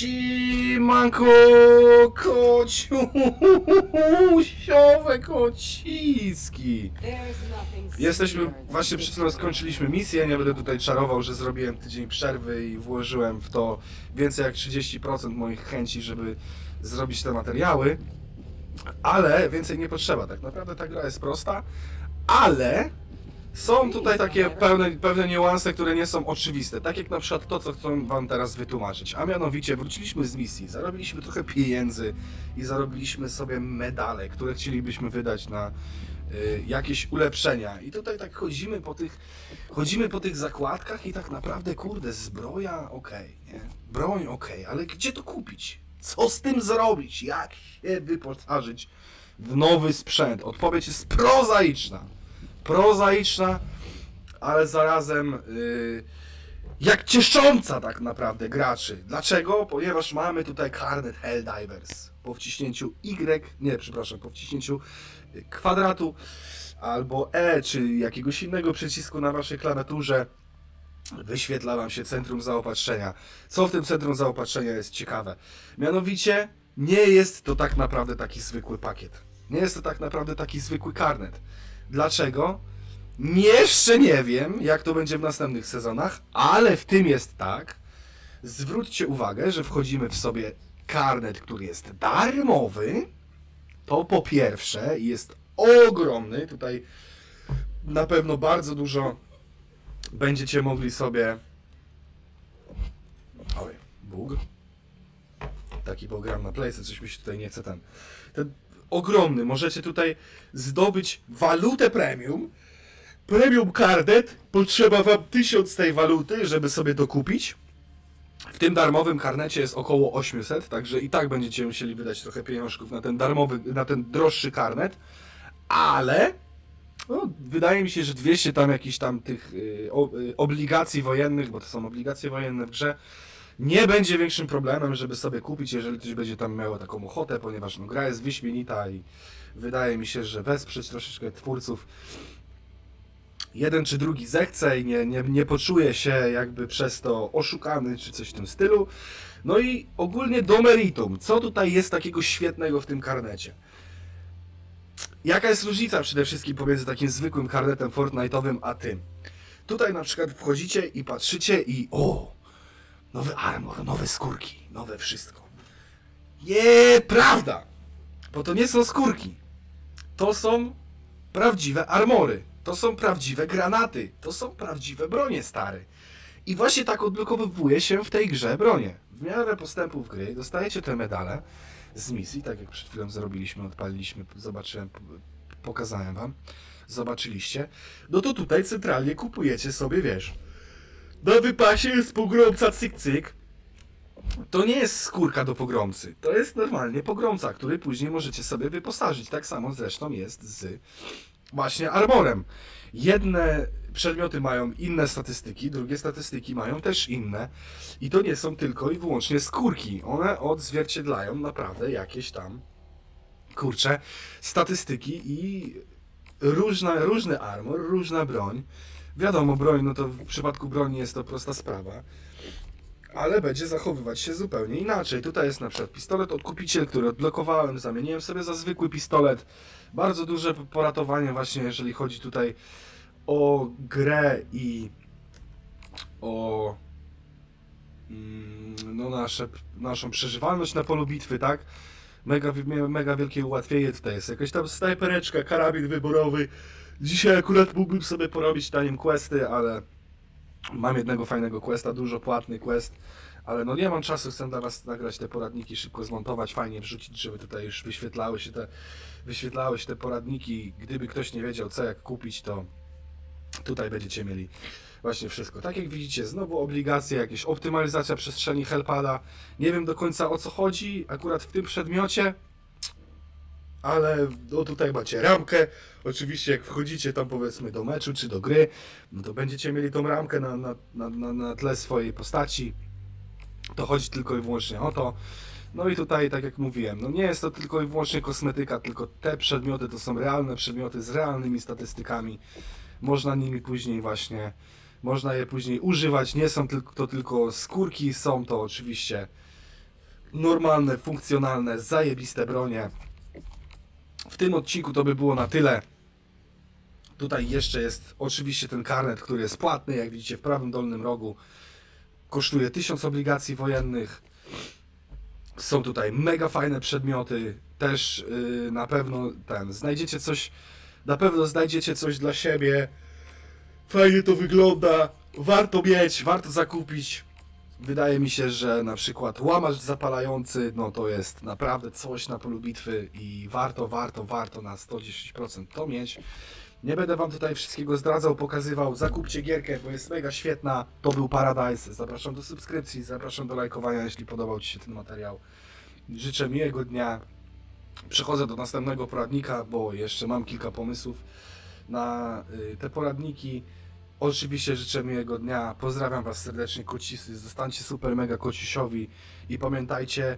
Siemanko, kociusiowe kociski. Jesteśmy, właśnie przed chwilą skończyliśmy misję, nie będę tutaj czarował, że zrobiłem tydzień przerwy i włożyłem w to więcej jak 30% moich chęci, żeby zrobić te materiały. Ale więcej nie potrzeba, tak naprawdę ta gra jest prosta, ale są tutaj takie pewne niuanse, które nie są oczywiste, tak jak na przykład to, co chcę wam teraz wytłumaczyć, a mianowicie wróciliśmy z misji, zarobiliśmy trochę pieniędzy i zarobiliśmy sobie medale, które chcielibyśmy wydać na jakieś ulepszenia i tutaj tak chodzimy po tych zakładkach i tak naprawdę, kurde, zbroja okej, nie? Broń okej, ale gdzie to kupić? Co z tym zrobić? Jak się wyposażyć w nowy sprzęt? Odpowiedź jest prozaiczna. Prozaiczna, ale zarazem jak ciesząca tak naprawdę graczy. Dlaczego? Ponieważ mamy tutaj karnet Helldivers. Po wciśnięciu kwadratu albo E, czy jakiegoś innego przycisku na waszej klawiaturze, wyświetla wam się centrum zaopatrzenia. Co w tym centrum zaopatrzenia jest ciekawe? Mianowicie nie jest to tak naprawdę taki zwykły pakiet. Nie jest to tak naprawdę taki zwykły karnet. Dlaczego? Jeszcze nie wiem, jak to będzie w następnych sezonach, ale w tym jest tak. Zwróćcie uwagę, że wchodzimy w sobie karnet, który jest darmowy. To po pierwsze jest ogromny. Tutaj na pewno bardzo dużo będziecie mogli sobie... Oj, bóg. Taki program na Playce, coś mi się tutaj nie chce ten ogromny, możecie tutaj zdobyć walutę premium. Premium karnet, potrzeba wam 1000 tej waluty, żeby sobie to kupić. W tym darmowym karnecie jest około 800, także i tak będziecie musieli wydać trochę pieniążków na ten darmowy, na ten droższy karnet. Ale... No, wydaje mi się, że 200 tam jakichś tam tych obligacji wojennych, bo to są obligacje wojenne w grze, nie będzie większym problemem, żeby sobie kupić, jeżeli ktoś będzie tam miał taką ochotę, ponieważ no, gra jest wyśmienita i wydaje mi się, że wesprzeć troszeczkę twórców jeden czy drugi zechce i nie poczuje się jakby przez to oszukany czy coś w tym stylu. No i ogólnie do meritum, co tutaj jest takiego świetnego w tym karnecie? Jaka jest różnica przede wszystkim pomiędzy takim zwykłym karnetem Fortnite'owym a tym? Tutaj na przykład wchodzicie i patrzycie i o! Nowy armor, nowe skórki, nowe wszystko. Nieprawda! Bo to nie są skórki. To są prawdziwe armory. To są prawdziwe granaty. To są prawdziwe bronie, stary. I właśnie tak odblokowywuje się w tej grze bronie. W miarę postępów gry dostajecie te medale z misji, tak jak przed chwilą zrobiliśmy, odpaliliśmy, zobaczyłem, pokazałem wam, zobaczyliście, no to tutaj centralnie kupujecie sobie, wiesz, na wypasie jest pogromca cyk-cyk, to nie jest skórka do pogromcy, to jest normalnie pogromca, który później możecie sobie wyposażyć, tak samo zresztą jest z właśnie armorem. Jedne przedmioty mają inne statystyki, drugie statystyki mają też inne i to nie są tylko i wyłącznie skórki, one odzwierciedlają naprawdę jakieś tam, kurcze, statystyki i różny armor, różna broń. Wiadomo, broń, no to w przypadku broni jest to prosta sprawa, ale będzie zachowywać się zupełnie inaczej. Tutaj jest na przykład pistolet odkupiciel, który odblokowałem, zamieniłem sobie za zwykły pistolet. Bardzo duże poratowanie właśnie, jeżeli chodzi tutaj o grę i o no naszą przeżywalność na polu bitwy, tak? Mega wielkie ułatwienie tutaj jest. Jakaś tam snajpereczka, karabin wyborowy. Dzisiaj akurat mógłbym sobie porobić na nim questy, ale mam jednego fajnego questa, dużo płatny quest, ale no nie mam czasu, chcę dla was nagrać te poradniki, szybko zmontować, fajnie wrzucić, żeby tutaj już wyświetlały się te poradniki. Gdyby ktoś nie wiedział, co jak kupić, to tutaj będziecie mieli właśnie wszystko. Tak jak widzicie, znowu obligacje, jakieś optymalizacja przestrzeni helpada. Nie wiem do końca, o co chodzi akurat w tym przedmiocie, ale no tutaj macie ramkę. Oczywiście jak wchodzicie tam, powiedzmy, do meczu czy do gry, no to będziecie mieli tą ramkę na tle swojej postaci. To chodzi tylko i wyłącznie o to. No i tutaj, tak jak mówiłem, no nie jest to tylko i wyłącznie kosmetyka, tylko te przedmioty to są realne przedmioty z realnymi statystykami. Można nimi później właśnie, można je później używać, nie są to tylko skórki, są to oczywiście normalne, funkcjonalne, zajebiste bronie. W tym odcinku to by było na tyle. Tutaj jeszcze jest oczywiście ten karnet, który jest płatny, jak widzicie w prawym dolnym rogu. Kosztuje 1000 obligacji wojennych. Są tutaj mega fajne przedmioty. Też na pewno ten, znajdziecie coś, na pewno znajdziecie coś dla siebie. Fajnie to wygląda. Warto mieć, warto zakupić. Wydaje mi się, że na przykład łamacz zapalający, no to jest naprawdę coś na polu bitwy i warto na 110% to mieć. Nie będę wam tutaj wszystkiego zdradzał, pokazywał. Zakupcie gierkę, bo jest mega świetna. To był Paradise. Zapraszam do subskrypcji, zapraszam do lajkowania, jeśli podobał ci się ten materiał. Życzę miłego dnia. Przechodzę do następnego poradnika, bo jeszcze mam kilka pomysłów na te poradniki. Oczywiście życzę miłego dnia. Pozdrawiam was serdecznie, kocisy. Zostańcie super mega kociszowi i pamiętajcie...